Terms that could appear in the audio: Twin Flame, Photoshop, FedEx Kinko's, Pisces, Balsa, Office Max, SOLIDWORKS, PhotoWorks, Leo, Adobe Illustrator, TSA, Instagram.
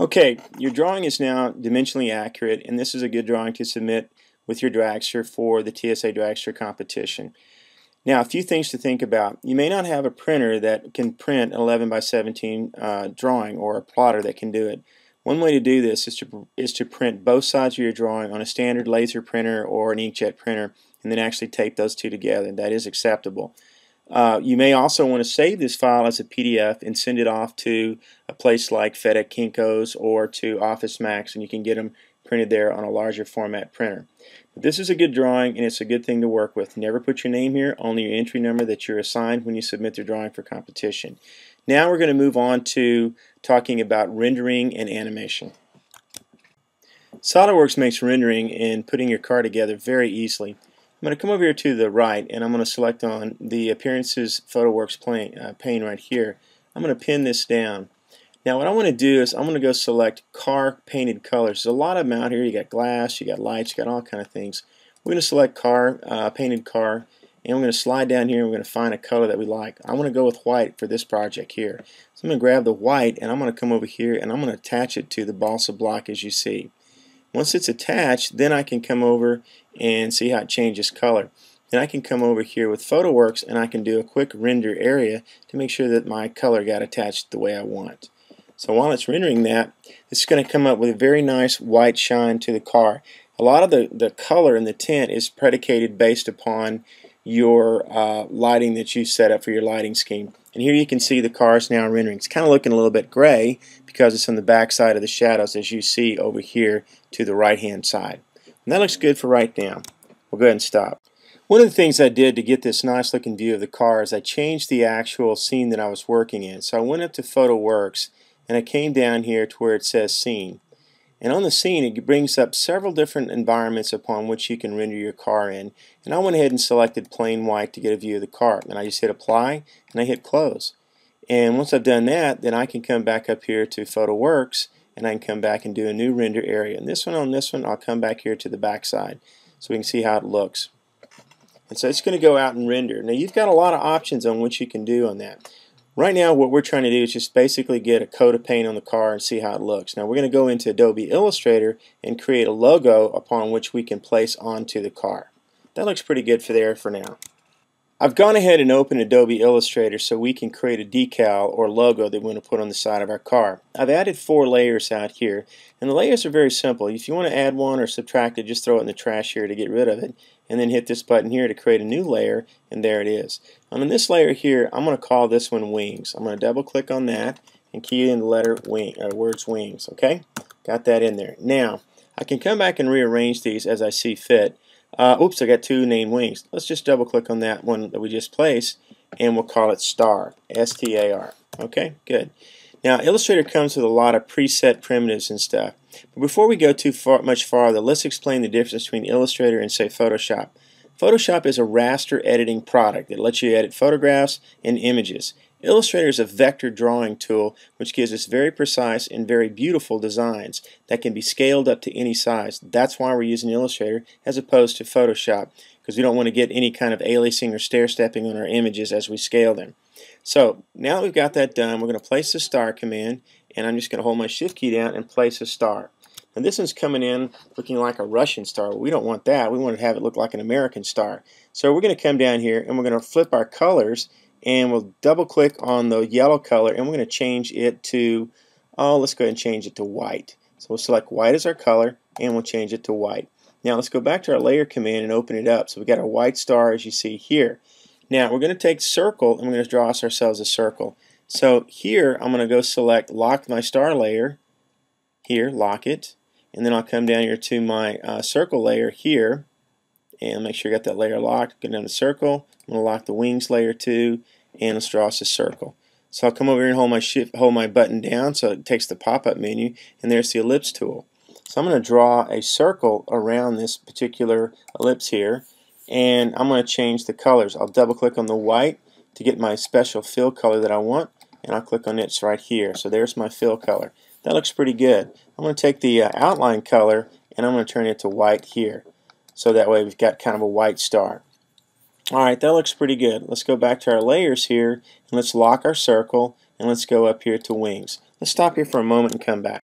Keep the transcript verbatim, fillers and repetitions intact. Okay, your drawing is now dimensionally accurate, and this is a good drawing to submit with your dragster for the T S A dragster competition. Now, a few things to think about. You may not have a printer that can print an eleven by seventeen uh, drawing, or a plotter that can do it. One way to do this is to, is to print both sides of your drawing on a standard laser printer or an inkjet printer, and then actually tape those two together. That is acceptable. Uh, you may also want to save this file as a P D F and send it off to a place like FedEx Kinko's or to Office Max, and you can get them printed there on a larger format printer. But this is a good drawing, and it's a good thing to work with. Never put your name here, only your entry number that you're assigned when you submit your drawing for competition. Now we're going to move on to talking about rendering and animation. SOLIDWORKS makes rendering and putting your car together very easily. I'm going to come over here to the right, and I'm going to select on the Appearances PhotoWorks plane, uh, pane right here. I'm going to pin this down. Now what I want to do is I'm going to go select car painted colors. There's a lot of them out here. You got glass, you got lights, you got all kind of things. We're going to select car, uh, painted car, and we're going to slide down here and we're going to find a color that we like. I'm going to go with white for this project here. So I'm going to grab the white, and I'm going to come over here and I'm going to attach it to the balsa block as you see. Once it's attached, then I can come over and see how it changes color. Then I can come over here with PhotoWorks and I can do a quick render area to make sure that my color got attached the way I want. So while it's rendering that, it's going to come up with a very nice white shine to the car. A lot of the, the color and the tint is predicated based upon your uh, lighting that you set up for your lighting scheme. And here you can see the car is now rendering. It's kind of looking a little bit gray because it's on the back side of the shadows, as you see over here to the right hand side. And that looks good for right now. We'll go ahead and stop. One of the things I did to get this nice looking view of the car is I changed the actual scene that I was working in. So I went up to PhotoWorks and I came down here to where it says Scene. And on the scene, it brings up several different environments upon which you can render your car in. And I went ahead and selected plain white to get a view of the car. And I just hit Apply, and I hit Close. And once I've done that, then I can come back up here to PhotoWorks, and I can come back and do a new render area. And this one on this one, I'll come back here to the back side so we can see how it looks. And so it's going to go out and render. Now, you've got a lot of options on what you can do on that. Right now what we're trying to do is just basically get a coat of paint on the car and see how it looks. Now we're going to go into Adobe Illustrator and create a logo upon which we can place onto the car. That looks pretty good for there for now. I've gone ahead and opened Adobe Illustrator so we can create a decal or logo that we want to put on the side of our car. I've added four layers out here, and the layers are very simple. If you want to add one or subtract it, just throw it in the trash here to get rid of it, and then hit this button here to create a new layer, and there it is. On this layer here, I'm going to call this one Wings. I'm going to double click on that and key in the letter wing, or words Wings. Okay, got that in there. Now I can come back and rearrange these as I see fit. Uh, oops, I got two named wings. Let's just double click on that one that we just placed, and we'll call it Star, S T A R. Okay, good. Now Illustrator comes with a lot of preset primitives and stuff. But before we go too far, much farther, let's explain the difference between Illustrator and, say, Photoshop. Photoshop is a raster editing product that lets you edit photographs and images. Illustrator is a vector drawing tool which gives us very precise and very beautiful designs that can be scaled up to any size. That's why we're using Illustrator as opposed to Photoshop, because we don't want to get any kind of aliasing or stair-stepping on our images as we scale them. So now that we've got that done, we're going to place the star command, and I'm just going to hold my shift key down and place a star. And this one's coming in looking like a Russian star. We don't want that. We want to have it look like an American star. So we're going to come down here and we're going to flip our colors, and we'll double click on the yellow color, and we're going to change it to, oh, let's go ahead and change it to white. So we'll select white as our color, and we'll change it to white. Now let's go back to our layer command and open it up. So we've got our white star as you see here. Now we're going to take circle, and we're going to draw us ourselves a circle. So here I'm going to go select lock my star layer, here, lock it, and then I'll come down here to my uh, circle layer here, and make sure you got that layer locked. Go down to circle. I'm going to lock the wings layer too, and let's draw us a circle. So I'll come over here and hold my shift, hold my button down, so it takes the pop-up menu, and there's the ellipse tool. So I'm going to draw a circle around this particular ellipse here, and I'm going to change the colors. I'll double-click on the white to get my special fill color that I want, and I'll click on it right here. So there's my fill color. That looks pretty good. I'm going to take the uh, outline color, and I'm going to turn it to white here. So that way we've got kind of a white star. Alright, that looks pretty good. Let's go back to our layers here, and let's lock our circle, and let's go up here to wings. Let's stop here for a moment and come back.